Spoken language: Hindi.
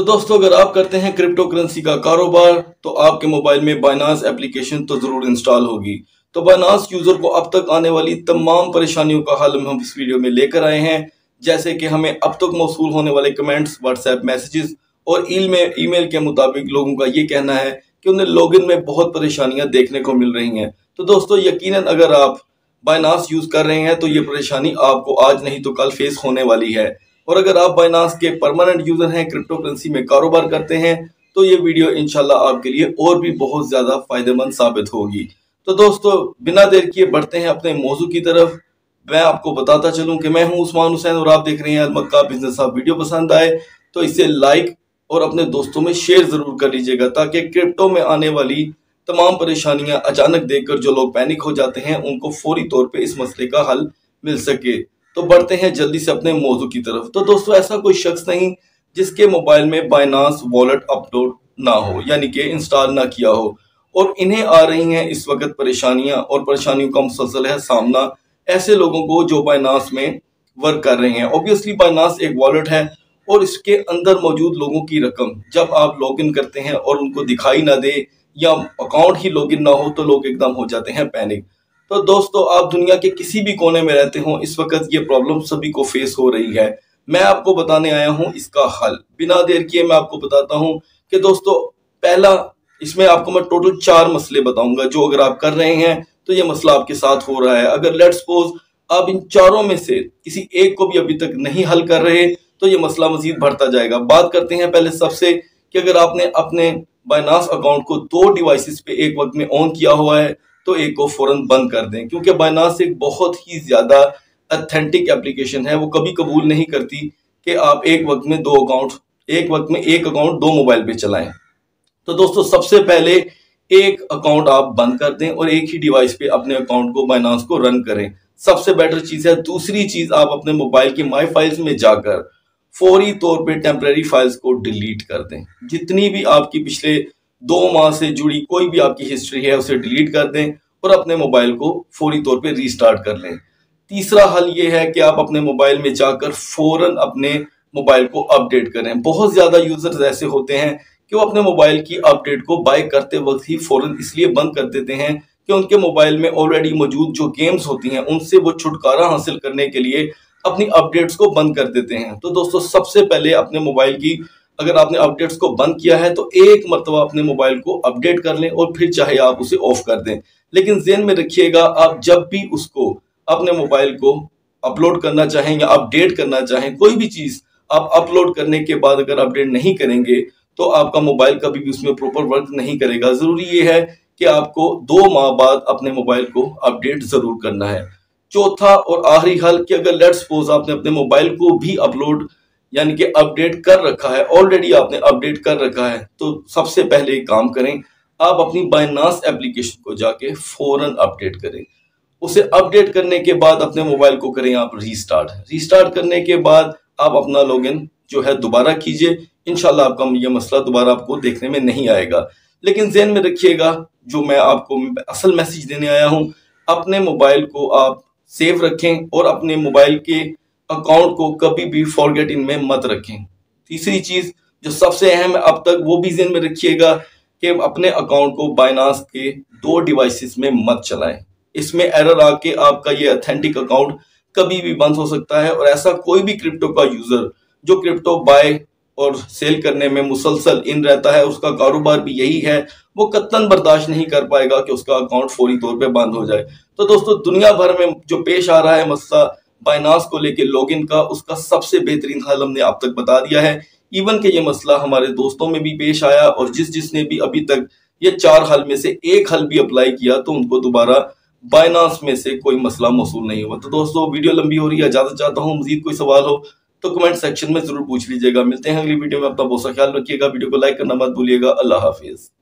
तो दोस्तों अगर आप करते हैं क्रिप्टो करेंसी का कारोबार तो आपके मोबाइल में बाइनांस एप्लीकेशन तो जरूर इंस्टॉल होगी। तो बाइनांस यूजर को अब तक आने वाली तमाम परेशानियों का हल हम इस वीडियो में लेकर आए हैं, जैसे कि हमें अब तक मौसूल होने वाले कमेंट्स, व्हाट्सएप मैसेजेस और ईमेल के मुताबिक लोगों का ये कहना है कि उन्हें लॉगिन में बहुत परेशानियां देखने को मिल रही हैं। तो दोस्तों यकीनन अगर आप बाइनांस यूज कर रहे हैं तो ये परेशानी आपको आज नहीं तो कल फेस होने वाली है। और अगर आप बाइनांस के परमानेंट यूजर हैं, क्रिप्टो करेंसी में कारोबार करते हैं तो ये वीडियो इंशाल्लाह आपके लिए और भी बहुत ज्यादा फायदेमंद साबित होगी। तो दोस्तों बिना देर किए बढ़ते हैं अपने मौजू की तरफ। मैं आपको बताता चलूं कि मैं हूं उस्मान हुसैन और आप देख रहे हैं अलमक्का बिजनेस हब। वीडियो पसंद आए तो इसे लाइक और अपने दोस्तों में शेयर जरूर कर लीजिएगा, ताकि क्रिप्टो में आने वाली तमाम परेशानियां अचानक देखकर जो लोग पैनिक हो जाते हैं उनको फौरी तौर पे इस मसले का हल मिल सके। तो बढ़ते हैं जल्दी से अपने मौजू की तरफ। तो दोस्तों ऐसा कोई शख्स नहीं जिसके मोबाइल में बाइनांस वॉलेट अपलोड ना हो, यानी कि इंस्टॉल ना किया हो, और इन्हें आ रही हैं इस वक्त परेशानियां और परेशानियों का मुसलसल है सामना ऐसे लोगों को जो बाइनांस में वर्क कर रहे हैं। ऑब्वियसली बाइनांस एक वॉलेट है और इसके अंदर मौजूद लोगों की रकम जब आप लॉगिन करते हैं और उनको दिखाई ना दे या अकाउंट ही लॉगिन ना हो तो लोग एकदम हो जाते हैं पैनिक। तो दोस्तों आप दुनिया के किसी भी कोने में रहते हो, इस वक्त ये प्रॉब्लम सभी को फेस हो रही है। मैं आपको बताने आया हूँ इसका हल। बिना देर किए मैं आपको बताता हूँ कि दोस्तों पहला, इसमें आपको मैं टोटल 4 मसले बताऊंगा जो अगर आप कर रहे हैं तो ये मसला आपके साथ हो रहा है। अगर लेट्स सपोज आप इन 4 में से किसी एक को भी अभी तक नहीं हल कर रहे तो ये मसला मजीद बढ़ता जाएगा। बात करते हैं पहले सबसे कि अगर आपने अपने बाइनांस अकाउंट को 2 डिवाइसेस पे एक वक्त में ऑन किया हुआ है तो एक को फौरन बंद कर दें, क्योंकि बाइनांस एक बहुत ही ज्यादा ऑथेंटिक एप्लीकेशन है। वो कभी कबूल नहीं करती कि आप एक वक्त में एक अकाउंट 2 मोबाइल पे चलाएं। तो दोस्तों सबसे पहले एक अकाउंट आप बंद कर दें और एक ही डिवाइस पे अपने अकाउंट को बाइनांस को रन करें, सबसे बेटर चीज है। दूसरी चीज, आप अपने मोबाइल की माई फाइल्स में जाकर फौरी तौर पे टेम्परेरी फाइल्स को डिलीट कर दें। जितनी भी आपकी पिछले 2 माह से जुड़ी कोई भी आपकी हिस्ट्री है उसे डिलीट कर दें और अपने मोबाइल को फौरी तौर पे रीस्टार्ट कर लें। तीसरा हल ये है कि आप अपने मोबाइल में जाकर फौरन अपने मोबाइल को अपडेट करें। बहुत ज्यादा यूजर्स ऐसे होते हैं कि वो अपने मोबाइल की अपडेट को बाय करते वक्त ही फौरन इसलिए बंद कर देते हैं कि उनके मोबाइल में ऑलरेडी मौजूद जो गेम्स होती हैं उनसे वो छुटकारा हासिल करने के लिए अपनी अपडेट्स को बंद कर देते हैं। तो दोस्तों सबसे पहले अपने मोबाइल की, अगर आपने अपडेट्स को बंद किया है तो एक मरतबा अपने मोबाइल को अपडेट कर लें और फिर चाहे आप उसे ऑफ कर दें। लेकिन ज़हन में रखिएगा, आप जब भी उसको अपने मोबाइल को अपलोड करना चाहें या अपडेट करना चाहें, कोई भी चीज़ आप अपलोड करने के बाद अगर अपडेट नहीं करेंगे तो आपका मोबाइल कभी भी उसमें प्रॉपर वर्क नहीं करेगा। ज़रूरी ये है कि आपको 2 माह बाद अपने मोबाइल को अपडेट ज़रूर करना है। चौथा और आखिरी हल कि अगर लेट्स सपोज आपने अपने मोबाइल को भी अपलोड यानी कि अपडेट कर रखा है, ऑलरेडी आपने अपडेट कर रखा है, तो सबसे पहले एक काम करें, आप अपनी बाइनांस एप्लीकेशन को जाके फौरन अपडेट करें। उसे अपडेट करने के बाद अपने मोबाइल को करें आप रीस्टार्ट। रीस्टार्ट करने के बाद आप अपना लॉगिन जो है दोबारा कीजिए, इंशाल्लाह आपका ये मसला दोबारा आपको देखने में नहीं आएगा। लेकिन ज़हन में रखिएगा, जो मैं आपको असल मैसेज देने आया हूँ, अपने मोबाइल को आप सेव रखें और अपने मोबाइल के अकाउंट को कभी भी फॉरगेट इन में मत रखें। तीसरी चीज जो सबसे अहम है अब तक, वो भी ध्यान में रखिएगा कि अपने अकाउंट को बाइनांस के 2 डिवाइसेस में मत चलाएं। इसमें एरर आके आपका ये ऑथेंटिक अकाउंट कभी भी बंद हो सकता है। और ऐसा कोई भी क्रिप्टो का यूजर जो क्रिप्टो बाय और सेल करने में मुसलसल इन रहता है, उसका कारोबार भी यही है, वो कतन बर्दाश्त नहीं कर पाएगा कि उसका अकाउंट फौरी तौर पे बंद हो जाए। तो दोस्तों दुनिया भर में जो पेश आ रहा है मसला बाइनांस को लेके लॉगिन का, उसका सबसे बेहतरीन हल हमने आप तक बता दिया है। इवन कि ये मसला हमारे दोस्तों में भी पेश आया और जिसने भी अभी तक ये 4 हल में से एक हल भी अप्लाई किया तो उनको दोबारा बाइनांस में से कोई मसला मौसूल नहीं हुआ। तो दोस्तों वीडियो लंबी हो रही है, इजाजत चाहता हूँ। मजीद कोई सवाल हो तो कमेंट सेक्शन में जरूर पूछ लीजिएगा। मिलते हैं अगली वीडियो में, अपना बहुत सा ख्याल रखिएगा। वीडियो को लाइक करना मत भूलिएगा। अल्लाह हाफिज।